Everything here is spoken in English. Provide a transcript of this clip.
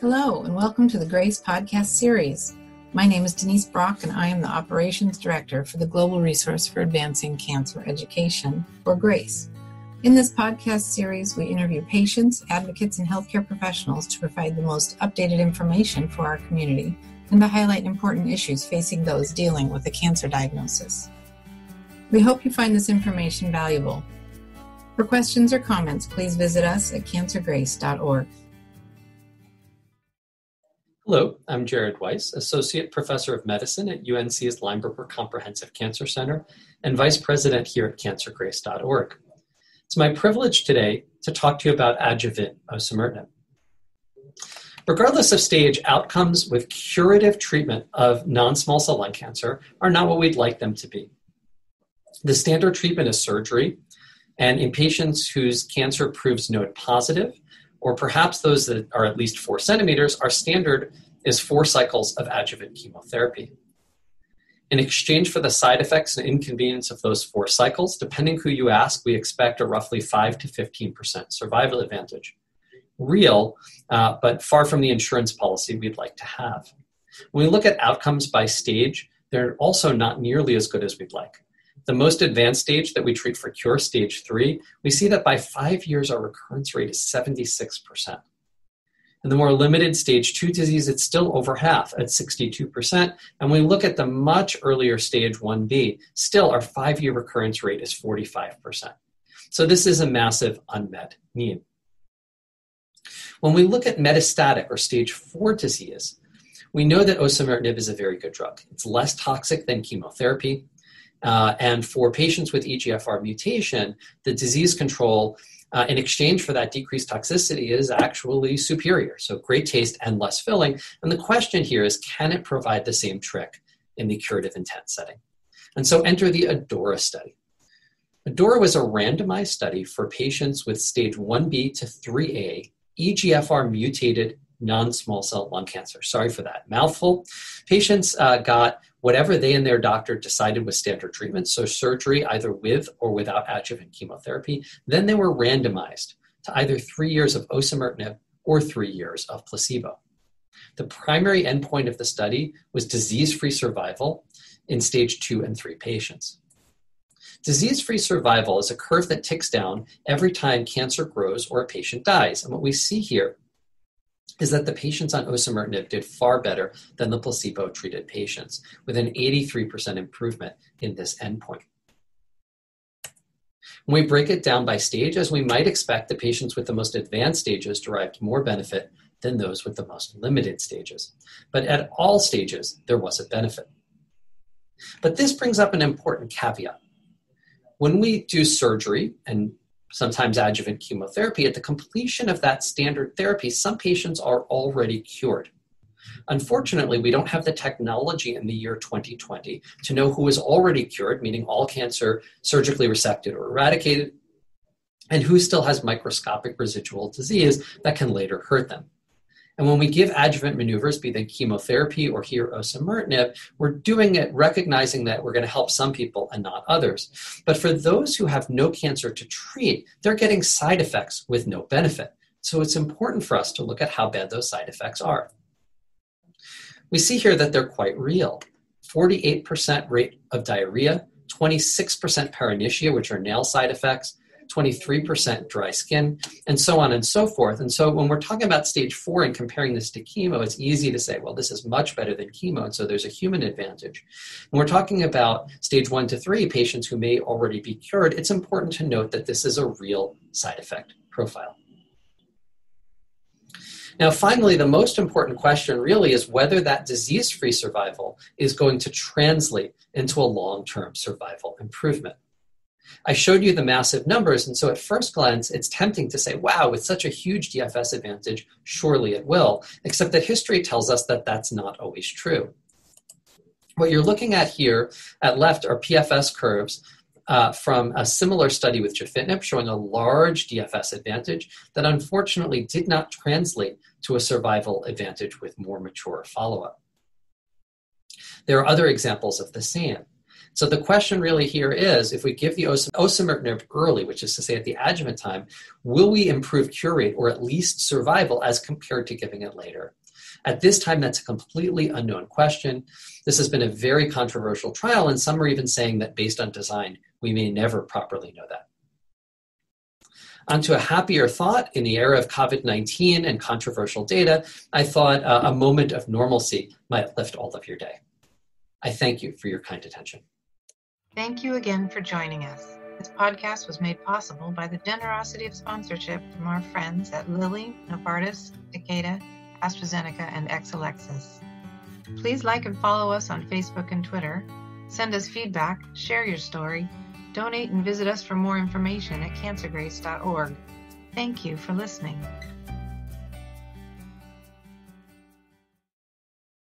Hello, and welcome to the GRACE podcast series. My name is Denise Brock, and I am the Operations Director for the Global Resource for Advancing Cancer Education, or GRACE. In this podcast series, we interview patients, advocates, and healthcare professionals to provide the most updated information for our community and to highlight important issues facing those dealing with a cancer diagnosis. We hope you find this information valuable. For questions or comments, please visit us at CancerGrace.org. Hello, I'm Jared Weiss, Associate Professor of Medicine at UNC's Lineberger Comprehensive Cancer Center and Vice President here at CancerGrace.org. It's my privilege today to talk to you about adjuvant osimertinib. Regardless of stage, outcomes with curative treatment of non-small cell lung cancer are not what we'd like them to be. The standard treatment is surgery, and in patients whose cancer proves node positive, or perhaps those that are at least 4 centimeters, our standard is 4 cycles of adjuvant chemotherapy. In exchange for the side effects and inconvenience of those 4 cycles, depending who you ask, we expect a roughly 5 to 15% survival advantage. Real, but far from the insurance policy we'd like to have. When we look at outcomes by stage, they're also not nearly as good as we'd like. The most advanced stage that we treat for cure, stage 3, we see that by 5 years, our recurrence rate is 76%. In the more limited stage 2 disease, it's still over half at 62%. And when we look at the much earlier stage 1B, still our 5-year recurrence rate is 45%. So this is a massive unmet need. When we look at metastatic or stage 4 disease, we know that osimertinib is a very good drug. It's less toxic than chemotherapy. And for patients with EGFR mutation, the disease control in exchange for that decreased toxicity is actually superior. So great taste and less filling. And the question here is, can it provide the same trick in the curative intent setting? And so enter the ADAURA study. ADAURA was a randomized study for patients with stage 1B to 3A EGFR mutated non-small cell lung cancer. Sorry for that mouthful. Patients got whatever they and their doctor decided was standard treatment, so surgery either with or without adjuvant chemotherapy. Then they were randomized to either 3 years of osimertinib or 3 years of placebo. The primary endpoint of the study was disease-free survival in stage 2 and 3 patients. Disease-free survival is a curve that ticks down every time cancer grows or a patient dies. And what we see here is that the patients on osimertinib did far better than the placebo-treated patients, with an 83% improvement in this endpoint. When we break it down by stage, as we might expect, the patients with the most advanced stages derived more benefit than those with the most limited stages. But at all stages, there was a benefit. But this brings up an important caveat. When we do surgery and sometimes adjuvant chemotherapy, at the completion of that standard therapy, some patients are already cured. Unfortunately, we don't have the technology in the year 2020 to know who is already cured, meaning all cancer surgically resected or eradicated, and who still has microscopic residual disease that can later hurt them. And when we give adjuvant maneuvers, be they chemotherapy or here osimertinib, we're doing it recognizing that we're going to help some people and not others. But for those who have no cancer to treat, they're getting side effects with no benefit. So it's important for us to look at how bad those side effects are. We see here that they're quite real. 48% rate of diarrhea, 26% paronychia, which are nail side effects, 23% dry skin, and so on and so forth. And so when we're talking about stage 4 and comparing this to chemo, it's easy to say, well, this is much better than chemo, and so there's a human advantage. When we're talking about stage 1 to 3 patients who may already be cured, it's important to note that this is a real side effect profile. Now, finally, the most important question really is whether that disease-free survival is going to translate into a long-term survival improvement. I showed you the massive numbers, and so at first glance, it's tempting to say, wow, with such a huge DFS advantage, surely it will, except that history tells us that that's not always true. What you're looking at here at left are PFS curves from a similar study with gefitinib showing a large DFS advantage that unfortunately did not translate to a survival advantage with more mature follow-up. There are other examples of the same. So the question really here is, if we give the osimertinib early, which is to say at the adjuvant time, will we improve cure rate or at least survival as compared to giving it later? At this time, that's a completely unknown question. This has been a very controversial trial, and some are even saying that based on design, we may never properly know that. Onto a happier thought, in the era of COVID-19 and controversial data, I thought a moment of normalcy might lift all of your day. I thank you for your kind attention. Thank you again for joining us. This podcast was made possible by the generosity of sponsorship from our friends at Lilly, Novartis, Takeda, AstraZeneca, and Exelixis. Please like and follow us on Facebook and Twitter. Send us feedback, share your story, donate, and visit us for more information at CancerGrace.org. Thank you for listening.